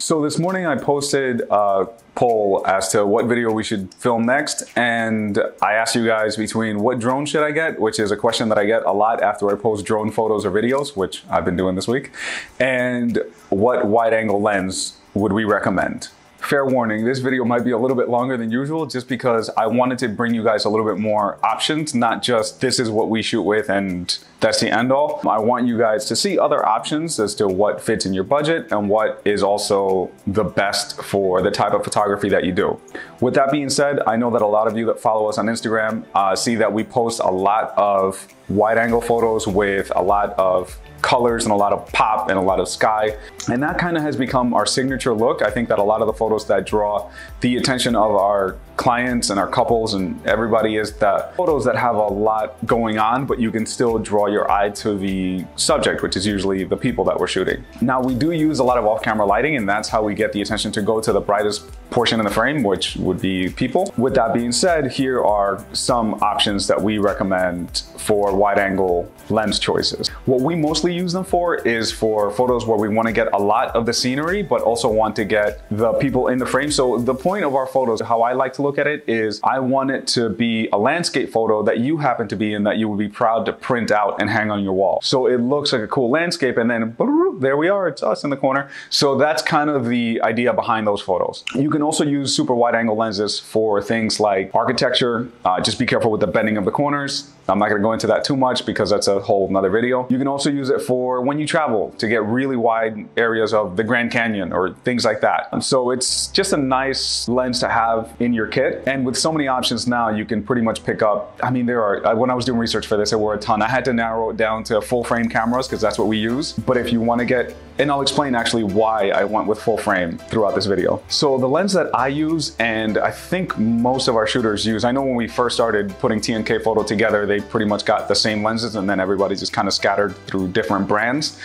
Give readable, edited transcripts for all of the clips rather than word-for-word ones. So this morning I posted a poll as to what video we should film next, and I asked you guys between what drone should I get, which is a question that I get a lot after I post drone photos or videos, which I've been doing this week, and what wide angle lens would we recommend. Fair warning, this video might be a little bit longer than usual just because I wanted to bring you guys a little bit more options, not just this is what we shoot with and that's the end all. I want you guys to see other options as to what fits in your budget and what is also the best for the type of photography that you do. With that being said, I know that a lot of you that follow us on Instagram see that we post a lot of wide angle photos with a lot of colors and a lot of pop and a lot of sky. And that kind of has become our signature look. I think that a lot of the photos that draw the attention of our clients and our couples and everybody is that photos that have a lot going on, but you can still draw your eye to the subject, which is usually the people that we're shooting. Now we do use a lot of off-camera lighting, and that's how we get the attention to go to the brightest portion in the frame, which would be people. With that being said, here are some options that we recommend for wide angle lens choices. What we mostly use them for is for photos where we want to get a lot of the scenery, but also want to get the people in the frame. So the point of our photos, how I like to look at it, is I want it to be a landscape photo that you happen to be in, that you would be proud to print out and hang on your wall. So it looks like a cool landscape, and then there we are, it's us in the corner. So that's kind of the idea behind those photos. You can also use super wide angle lenses for things like architecture. Just be careful with the bending of the corners. I'm not gonna go into that too much because that's a whole nother video. You can also use it for when you travel to get really wide areas of the Grand Canyon or things like that. And so it's just a nice lens to have in your kit. And with so many options now, you can pretty much pick up, I mean, there are, when I was doing research for this, there were a ton. I had to narrow it down to full frame cameras because that's what we use. But if you wanna get, and I'll explain actually why I went with full frame throughout this video. So the lens that I use, and I think most of our shooters use, I know when we first started putting TNK Photo together, they pretty much got the same lenses, and then everybody's just kind of scattered through different brands.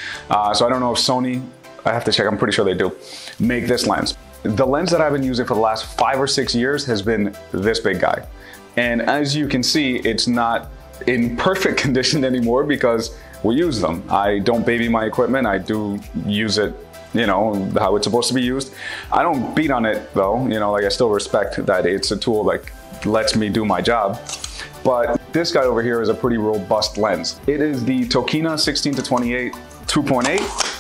So I don't know if Sony, I have to check, I'm pretty sure they do, make this lens. The lens that I've been using for the last 5 or 6 years has been this big guy. And as you can see, it's not in perfect condition anymore because we use them. I don't baby my equipment. I do use it, you know, how it's supposed to be used. I don't beat on it though, you know, like I still respect that it's a tool that lets me do my job. But this guy over here is a pretty robust lens. It is the Tokina 16 to 28 2.8.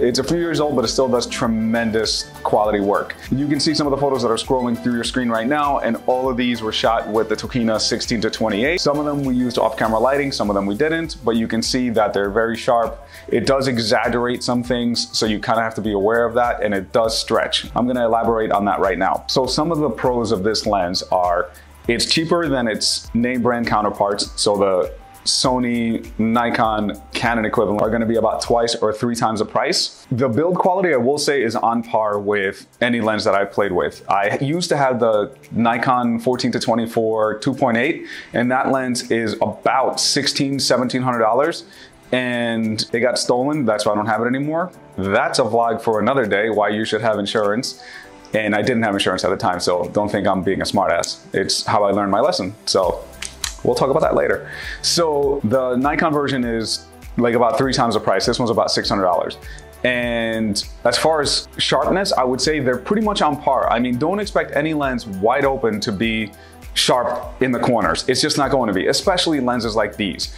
It's a few years old, but it still does tremendous quality work. You can see some of the photos that are scrolling through your screen right now, and all of these were shot with the Tokina 16 to 28. Some of them we used off-camera lighting, some of them we didn't, but you can see that they're very sharp. It does exaggerate some things, so you kind of have to be aware of that, and it does stretch. I'm gonna elaborate on that right now. So some of the pros of this lens are, it's cheaper than its name brand counterparts, so the Sony, Nikon, Canon equivalent are gonna be about twice or 3 times the price. The build quality, I will say, is on par with any lens that I've played with. I used to have the Nikon 14-24 2.8, and that lens is about $1,600, $1,700, and it got stolen, that's why I don't have it anymore. That's a vlog for another day, why you should have insurance. And I didn't have insurance at the time, so don't think I'm being a smartass. It's how I learned my lesson, so we'll talk about that later. So the Nikon version is like about 3 times the price. This one's about $600. And as far as sharpness, I would say they're pretty much on par. I mean, don't expect any lens wide open to be sharp in the corners. It's just not going to be, especially lenses like these.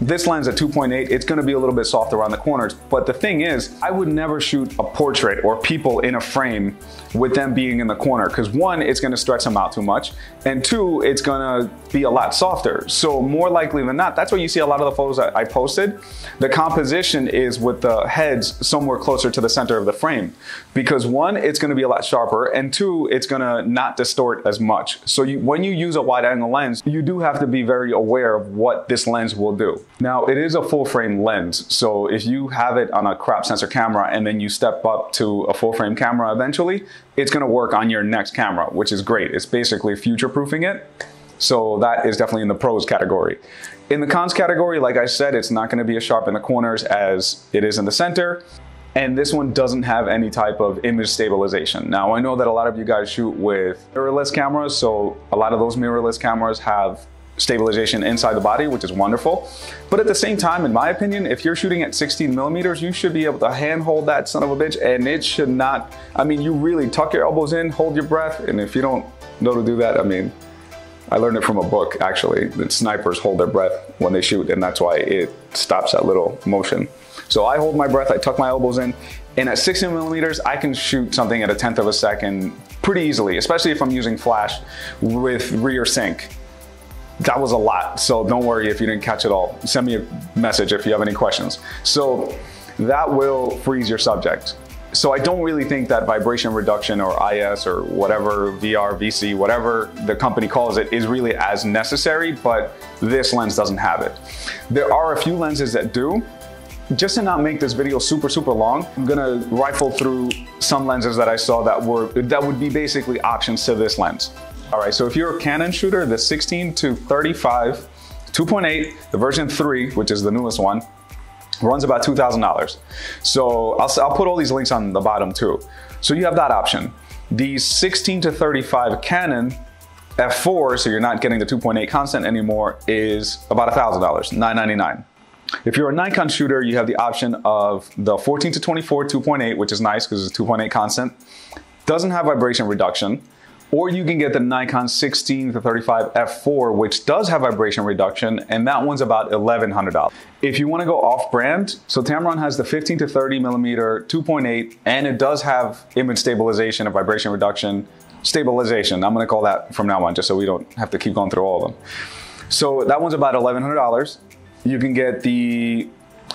This lens at 2.8, it's gonna be a little bit soft around the corners, but the thing is, I would never shoot a portrait or people in a frame with them being in the corner, because 1, it's gonna stretch them out too much, and 2, it's gonna be a lot softer. So more likely than not, that's why you see a lot of the photos that I posted. The composition is with the heads somewhere closer to the center of the frame, because 1, it's gonna be a lot sharper, and 2, it's gonna not distort as much. So when you use a wide angle lens, you do have to be very aware of what this lens will do. Now, it is a full frame lens. So if you have it on a crop sensor camera and then you step up to a full frame camera eventually, it's gonna work on your next camera, which is great. It's basically future proofing it. So that is definitely in the pros category. In the cons category, like I said, it's not gonna be as sharp in the corners as it is in the center. And this one doesn't have any type of image stabilization. Now, I know that a lot of you guys shoot with mirrorless cameras, so a lot of those mirrorless cameras have stabilization inside the body, which is wonderful. But at the same time, in my opinion, if you're shooting at 16mm, you should be able to handhold that son of a bitch, and it should not, I mean, you really tuck your elbows in, hold your breath, and if you don't know to do that, I mean, I learned it from a book, actually, that snipers hold their breath when they shoot, and that's why it stops that little motion. So I hold my breath, I tuck my elbows in, and at 16mm, I can shoot something at a 1/10 of a second pretty easily, especially if I'm using flash with rear sync. That was a lot, so don't worry if you didn't catch it all. Send me a message if you have any questions. So that will freeze your subject. So I don't really think that vibration reduction or IS or whatever, VR, VC, whatever the company calls it, is really as necessary, but this lens doesn't have it. There are a few lenses that do. Just to not make this video super long, I'm gonna rifle through some lenses that I saw that would be basically options to this lens. All right, so if you're a Canon shooter, the 16 to 35 2.8, the version 3, which is the newest one, runs about $2,000. So I'll put all these links on the bottom too. So you have that option. The 16 to 35 Canon F4, so you're not getting the 2.8 constant anymore, is about $1,000, $999. If you're a Nikon shooter, you have the option of the 14 to 24 2.8, which is nice because it's 2.8 constant, doesn't have vibration reduction, or you can get the Nikon 16 to 35 f/4, which does have vibration reduction, and that one's about $1,100. If you want to go off-brand, so Tamron has the 15 to 30mm 2.8, and it does have image stabilization and vibration reduction. Stabilization, I'm going to call that from now on, just so we don't have to keep going through all of them. So that one's about $1,100. You can get the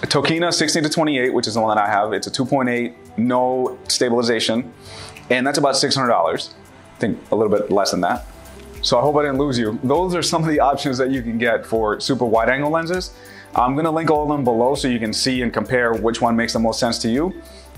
Tokina 16 to 28, which is the one that I have. It's a 2.8, no stabilization, and that's about $600. I think a little bit less than that. So I hope I didn't lose you. Those are some of the options that you can get for super wide angle lenses. I'm gonna link all of them below so you can see and compare which one makes the most sense to you.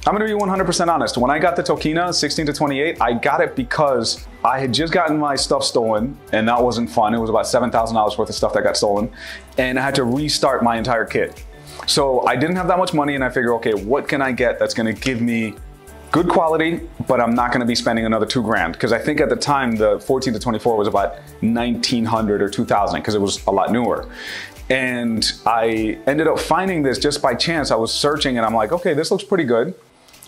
I'm gonna be 100% honest. When I got the Tokina 16 to 28, I got it because I had just gotten my stuff stolen, and that wasn't fun. It was about $7,000 worth of stuff that got stolen, and I had to restart my entire kit. So I didn't have that much money, and I figured, okay, what can I get that's gonna give me good quality, but I'm not gonna be spending another $2,000. Because I think at the time, the 14 to 24 was about 1,900 or 2,000, because it was a lot newer. And I ended up finding this just by chance. I was searching and I'm like, okay, this looks pretty good.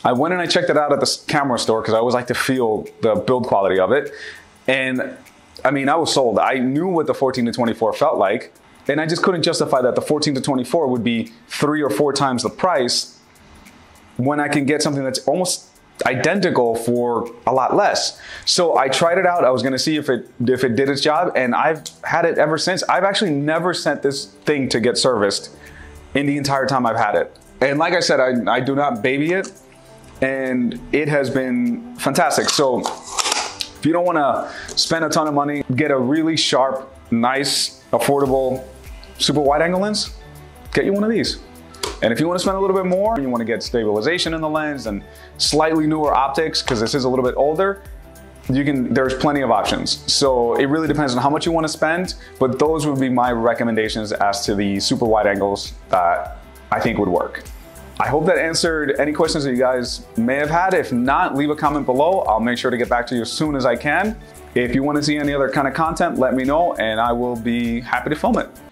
I went and I checked it out at the camera store because I always like to feel the build quality of it. And I mean, I was sold. I knew what the 14 to 24 felt like, and I just couldn't justify that the 14 to 24 would be 3 or 4 times the price when I can get something that's almost identical for a lot less. So I tried it out. I was going to see if it did its job, and I've had it ever since. I've actually never sent this thing to get serviced in the entire time I've had it. And like I said, I do not baby it, and it has been fantastic. So if you don't want to spend a ton of money, get a really sharp, nice, affordable, super wide angle lens, get you one of these. And if you want to spend a little bit more, you want to get stabilization in the lens and slightly newer optics, because this is a little bit older, you can, there's plenty of options. So it really depends on how much you want to spend, but those would be my recommendations as to the super wide angles that I think would work. I hope that answered any questions that you guys may have had. If not, leave a comment below. I'll make sure to get back to you as soon as I can. If you want to see any other kind of content, let me know, and I will be happy to film it.